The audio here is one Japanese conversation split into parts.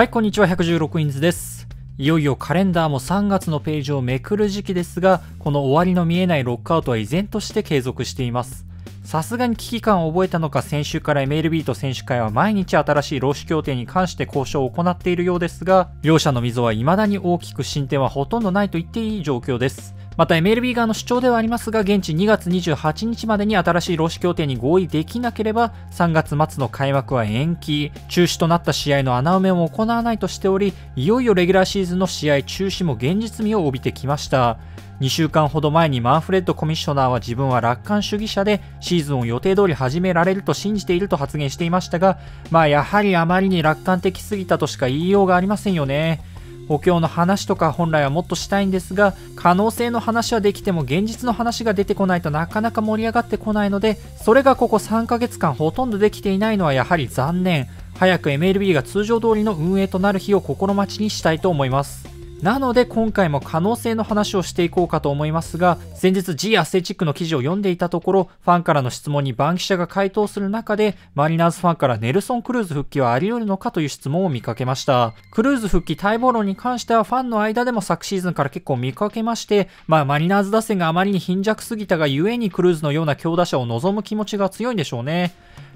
はい、こんにちは。116インズです。いよいよカレンダーも3月のページをめくる時期ですが、この終わりの見えないロックアウトは依然として継続しています。さすがに危機感を覚えたのか、先週から MLB と選手会は毎日新しい労使協定に関して交渉を行っているようですが、両者の溝は未だに大きく、進展はほとんどないと言っていい状況です。また MLB 側の主張ではありますが、現地2月28日までに新しい労使協定に合意できなければ3月末の開幕は延期、中止となった試合の穴埋めも行わないとしており、いよいよレギュラーシーズンの試合中止も現実味を帯びてきました。2週間ほど前にマンフレッドコミッショナーは、自分は楽観主義者でシーズンを予定通り始められると信じていると発言していましたが、やはりあまりに楽観的すぎたとしか言いようがありませんよね。補強の話とか本来はもっとしたいんですが、可能性の話はできても現実の話が出てこないとなかなか盛り上がってこないので、それがここ3ヶ月間ほとんどできていないのはやはり残念。早く MLB が通常通りの運営となる日を心待ちにしたいと思います。なので今回も可能性の話をしていこうかと思いますが、先日 G アスレチックの記事を読んでいたところ、ファンからの質問にバン記者が回答する中で、マリナーズファンからネルソン・クルーズ復帰はあり得るのかという質問を見かけました。クルーズ復帰待望論に関してはファンの間でも昨シーズンから結構見かけまして、マリナーズ打線があまりに貧弱すぎたがゆえに、クルーズのような強打者を望む気持ちが強いんでしょうね。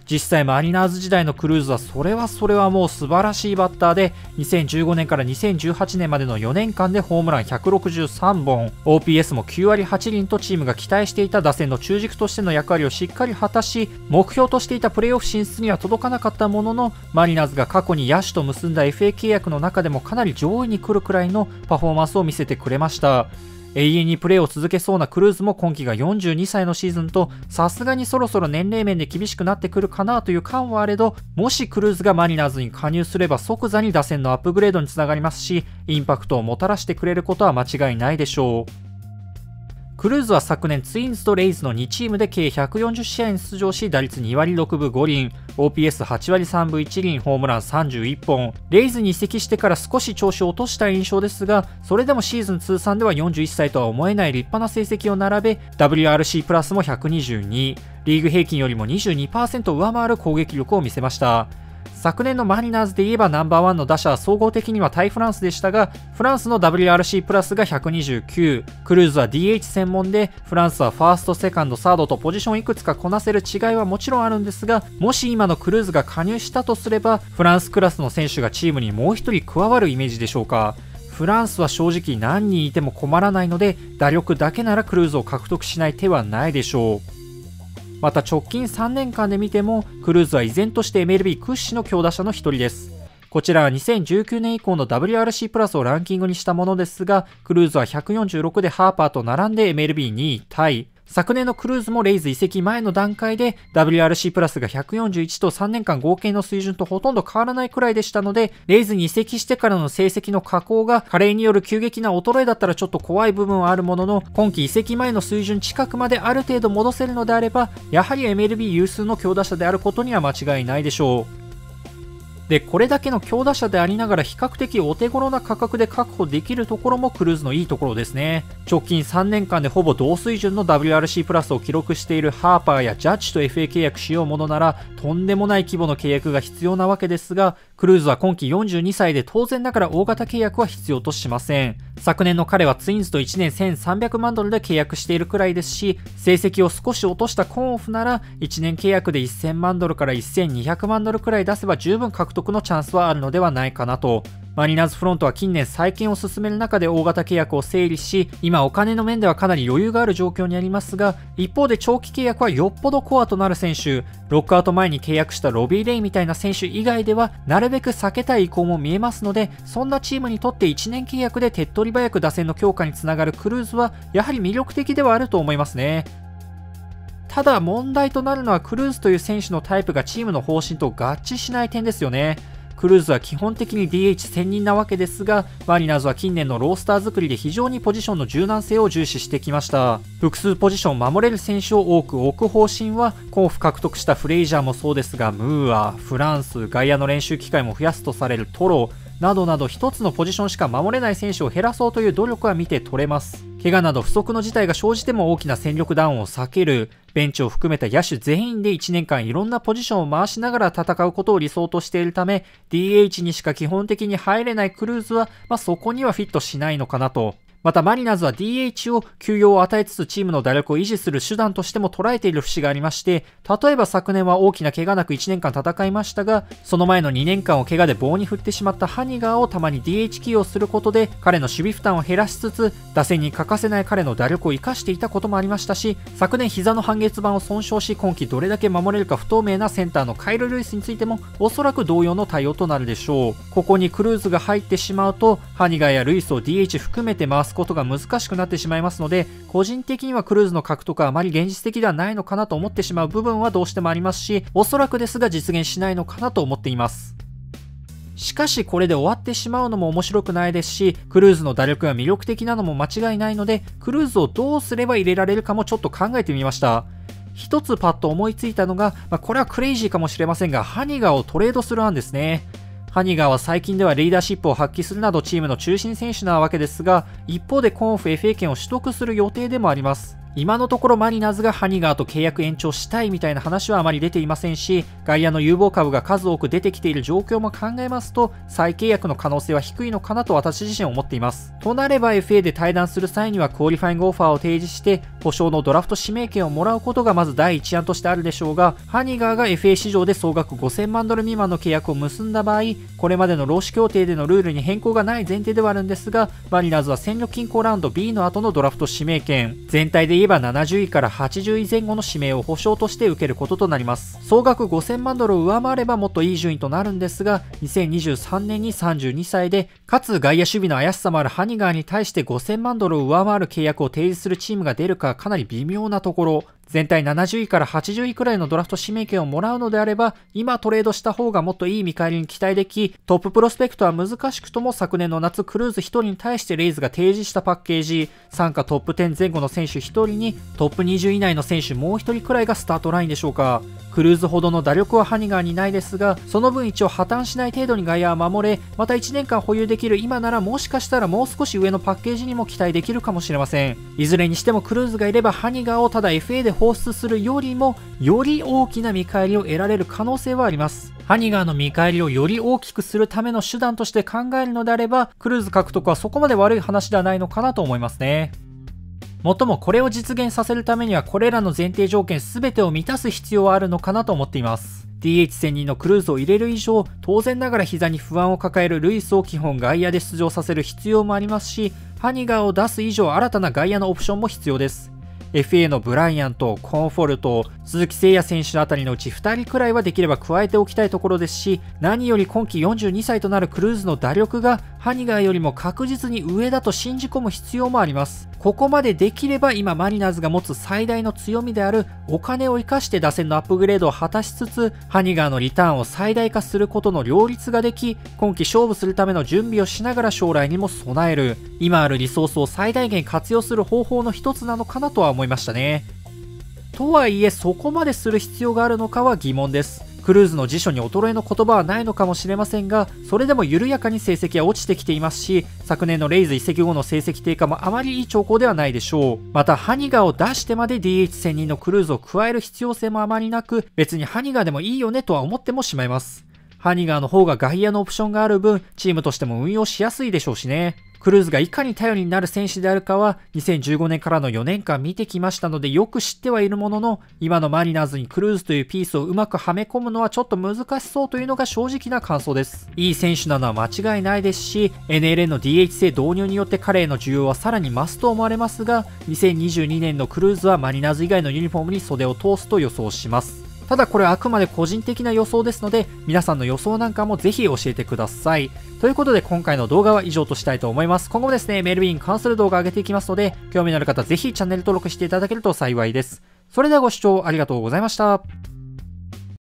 実際マリナーズ時代のクルーズはそれはもう素晴らしいバッターで、2015年から2018年までの4年間でホームラン163本、OPS も9割8厘と、チームが期待していた打線の中軸としての役割をしっかり果たし、目標としていたプレーオフ進出には届かなかったものの、マリナーズが過去に野手と結んだ FA 契約の中でもかなり上位に来るくらいのパフォーマンスを見せてくれました。永遠にプレーを続けそうなクルーズも、今季が42歳のシーズンと、さすがにそろそろ年齢面で厳しくなってくるかなという感はあれど、もしクルーズがマリナーズに加入すれば即座に打線のアップグレードにつながりますし、インパクトをもたらしてくれることは間違いないでしょう。クルーズは昨年ツインズとレイズの2チームで計140試合に出場し、打率2割6分5厘、OPS8 割3分1厘、ホームラン31本。レイズに移籍してから少し調子を落とした印象ですが、それでもシーズン通算では41歳とは思えない立派な成績を並べ、WRC プラスも122、リーグ平均よりも 22% 上回る攻撃力を見せました。昨年のマリナーズで言えばナンバーワンの打者は総合的には対フランスでしたが、フランスの WRC プラスが129、クルーズは DH 専門で、フランスはファースト、セカンド、サードとポジションいくつかこなせる違いはもちろんあるんですが、もし今のクルーズが加入したとすれば、フランスクラスの選手がチームにもう1人加わるイメージでしょうか。フランスは正直何人いても困らないので、打力だけならクルーズを獲得しない手はないでしょう。また直近3年間で見ても、クルーズは依然として MLB 屈指の強打者の一人です。こちらは2019年以降の WRC プラスをランキングにしたものですが、クルーズは146でハーパーと並んで MLB2 位タイ。昨年のクルーズもレイズ移籍前の段階で WRC プラスが141と3年間合計の水準とほとんど変わらないくらいでしたので、レイズに移籍してからの成績の下降が加齢による急激な衰えだったらちょっと怖い部分はあるものの、今季移籍前の水準近くまである程度戻せるのであれば、やはり MLB 有数の強打者であることには間違いないでしょう。で、これだけの強打者でありながら比較的お手頃な価格で確保できるところもクルーズのいいところですね。直近3年間でほぼ同水準の WRC プラスを記録しているハーパーやジャッジと FA 契約しようものなら、とんでもない規模の契約が必要なわけですが、クルーズは今季42歳で当然ながら大型契約は必要としません。昨年の彼はツインズと1年1300万ドルで契約しているくらいですし、成績を少し落としたコーンオフなら1年契約で1000万ドルから1200万ドルくらい出せば十分獲得のチャンスはあるのではないかなと。マリナーズフロントは近年再建を進める中で大型契約を整理し、今お金の面ではかなり余裕がある状況にありますが、一方で長期契約はよっぽどコアとなる選手、ロックアウト前に契約したロビー・レイみたいな選手以外ではなるべく避けたい意向も見えますので、そんなチームにとって1年契約で手っ取り早く打線の強化につながるクルーズはやはり魅力的ではあると思いますね。ただ問題となるのは、クルーズという選手のタイプがチームの方針と合致しない点ですよね。クルーズは基本的に DH 専任なわけですが、マリナーズは近年のロースター作りで非常にポジションの柔軟性を重視してきました。複数ポジションを守れる選手を多く置く方針は、甲府獲得したフレイジャーもそうですが、ムーア、フランス、外野の練習機会も増やすとされるトロなどなど、一つのポジションしか守れない選手を減らそうという努力は見て取れます。怪我など不測の事態が生じても大きな戦力ダウンを避ける、ベンチを含めた野手全員で1年間いろんなポジションを回しながら戦うことを理想としているため、 DH にしか基本的に入れないクルーズは、そこにはフィットしないのかなと。またマリナーズは DH を休養を与えつつチームの打力を維持する手段としても捉えている節がありまして、例えば昨年は大きな怪我なく1年間戦いましたが、その前の2年間を怪我で棒に振ってしまったハニガーをたまに DH 起用することで、彼の守備負担を減らしつつ、打線に欠かせない彼の打力を生かしていたこともありましたし、昨年膝の半月板を損傷し、今季どれだけ守れるか不透明なセンターのカイル・ルイスについても、おそらく同様の対応となるでしょう。ここにクルーズが入ってしまうと、ハニガーやルイスを DH 含めて回すことが難しくなってしまいますので、個人的にはクルーズの獲得はあまり現実的ではないのかなと思ってしまう部分はどうしてもありますし、おそらくですが実現しないのかなと思っています。しかしこれで終わってしまうのも面白くないですし、クルーズの打力が魅力的なのも間違いないので、クルーズをどうすれば入れられるかもちょっと考えてみました。一つパッと思いついたのが、これはクレイジーかもしれませんが、ハニガーをトレードする案ですね。ハニガーは最近ではリーダーシップを発揮するなどチームの中心選手なわけですが、一方で今オフ FA 権を取得する予定でもあります。今のところマリナーズがハニガーと契約延長したいみたいな話はあまり出ていませんし、外野の有望株が数多く出てきている状況も考えますと、再契約の可能性は低いのかなと私自身思っています。となれば FA で退団する際にはクオリファイングオファーを提示して、保証のドラフト指名権をもらうことがまず第一案としてあるでしょうが、ハニガーが FA 市場で総額5000万ドル未満の契約を結んだ場合、これまでの労使協定でのルールに変更がない前提ではあるんですが、マリナーズは戦力均衡ラウンド B の後のドラフト指名権、全体で70位から80位前後の指名を保証として受けることとなります。総額5000万ドルを上回ればもっといい順位となるんですが、2023年に32歳でかつ外野守備の怪しさもあるハニガーに対して5000万ドルを上回る契約を提示するチームが出るか、かなり微妙なところ。全体70位から80位くらいのドラフト指名権をもらうのであれば、今トレードした方がもっといい見返りに期待でき、トッププロスペクトは難しくとも昨年の夏クルーズ1人に対してレイズが提示したパッケージ、参加トップ10前後の選手1人にトップ20以内の選手もう1人くらいがスタートラインでしょうか。クルーズほどの打力はハニガーにないですが、その分一応破綻しない程度に外野は守れ、また1年間保有できる今なら、もしかしたらもう少し上のパッケージにも期待できるかもしれません。いずれにしてもクルーズがいれば、ハニガーをただ FA で放出するよりもより大きな見返りを得られる可能性はあります。ハニガーの見返りをより大きくするための手段として考えるのであれば、クルーズ獲得はそこまで悪い話ではないのかなと思いますね。もっともこれを実現させるためには、これらの前提条件全てを満たす必要はあるのかなと思っています。DH 専任のクルーズを入れる以上、当然ながら膝に不安を抱えるルイスを基本外野で出場させる必要もありますし、ハニガーを出す以上新たな外野のオプションも必要です。FA のブライアント、コンフォルト、鈴木誠也選手のあたりのうち2人くらいはできれば加えておきたいところですし、何より今季42歳となるクルーズの打力がハニガーよりも確実に上だと信じ込む必要もあります。ここまでできれば今マリナーズが持つ最大の強みであるお金を生かして打線のアップグレードを果たしつつ、ハニガーのリターンを最大化することの両立ができ、今季勝負するための準備をしながら将来にも備える、今あるリソースを最大限活用する方法の一つなのかなとは思いましたね。とはいえ、そこまでする必要があるのかは疑問です。クルーズの辞書に衰えの言葉はないのかもしれませんが、それでも緩やかに成績は落ちてきていますし、昨年のレイズ移籍後の成績低下もあまりいい兆候ではないでしょう。またハニガーを出してまで DH 専任のクルーズを加える必要性もあまりなく、別にハニガーでもいいよねとは思ってもしまいます。ハニガーの方が外野のオプションがある分、チームとしても運用しやすいでしょうしね。クルーズがいかに頼りになる選手であるかは2015年からの4年間見てきましたので、よく知ってはいるものの、今のマリナーズにクルーズというピースをうまくはめ込むのはちょっと難しそうというのが正直な感想です。いい選手なのは間違いないですし、 NLN の DH 制導入によって彼への需要はさらに増すと思われますが、2022年のクルーズはマリナーズ以外のユニフォームに袖を通すと予想します。ただこれはあくまで個人的な予想ですので、皆さんの予想なんかもぜひ教えてください。ということで今回の動画は以上としたいと思います。今後もですね、MLBに関する動画を上げていきますので、興味のある方ぜひチャンネル登録していただけると幸いです。それではご視聴ありがとうございました。